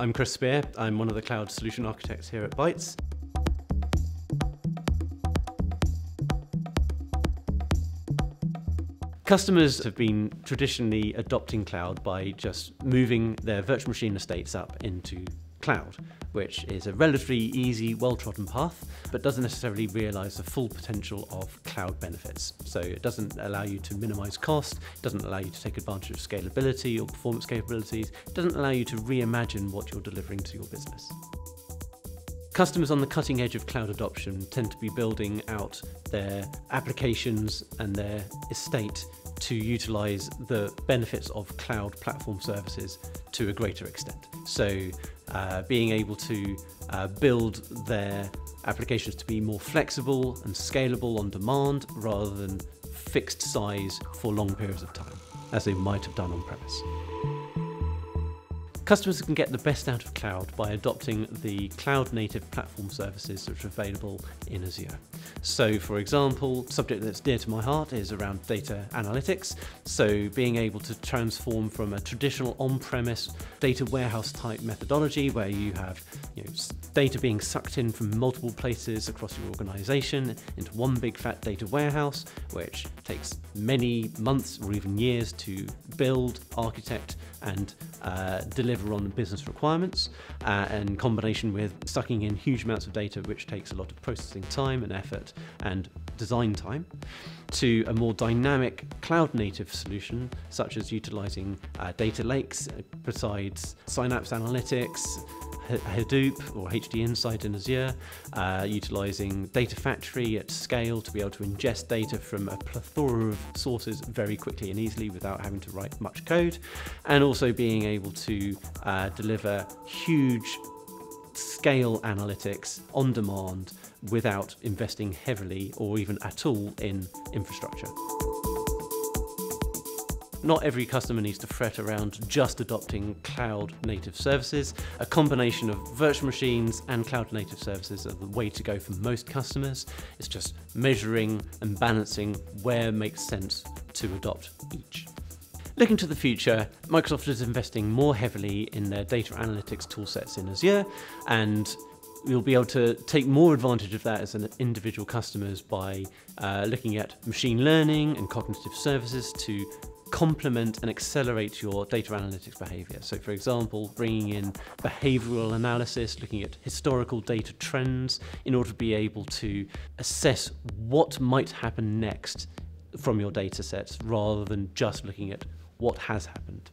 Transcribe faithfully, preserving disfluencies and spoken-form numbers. I'm Chris Speer. I'm one of the cloud solution architects here at Bytes. Customers have been traditionally adopting cloud by just moving their virtual machine estates up into cloud, which is a relatively easy, well-trodden path, but doesn't necessarily realize the full potential of cloud benefits. So it doesn't allow you to minimize cost, doesn't allow you to take advantage of scalability or performance capabilities, doesn't allow you to reimagine what you're delivering to your business. Customers on the cutting edge of cloud adoption tend to be building out their applications and their estate to utilize the benefits of cloud platform services to a greater extent. So uh, being able to uh, build their applications to be more flexible and scalable on demand rather than fixed size for long periods of time, as they might have done on premise. Customers can get the best out of cloud by adopting the cloud-native platform services that are available in Azure. So, for example, a subject that's near to my heart is around data analytics. So being able to transform from a traditional on-premise data warehouse type methodology where you have you know, data being sucked in from multiple places across your organization into one big fat data warehouse, which takes many months or even years to build, architect, and uh, deliver on business requirements, uh, in combination with sucking in huge amounts of data, which takes a lot of processing time and effort and design time, to a more dynamic cloud-native solution, such as utilizing uh, data lakes besides Synapse Analytics, Hadoop or HDInsight in Azure, uh, utilizing Data Factory at scale to be able to ingest data from a plethora of sources very quickly and easily without having to write much code, and also being able to uh, deliver huge scale analytics on demand without investing heavily or even at all in infrastructure. Not every customer needs to fret around just adopting cloud-native services. A combination of virtual machines and cloud-native services are the way to go for most customers. It's just measuring and balancing where it makes sense to adopt each. Looking to the future, Microsoft is investing more heavily in their data analytics toolsets in Azure, and you'll be able to take more advantage of that as an individual customers by uh, looking at machine learning and cognitive services to complement and accelerate your data analytics behavior. So, for example, bringing in behavioral analysis, looking at historical data trends in order to be able to assess what might happen next from your data sets rather than just looking at what has happened.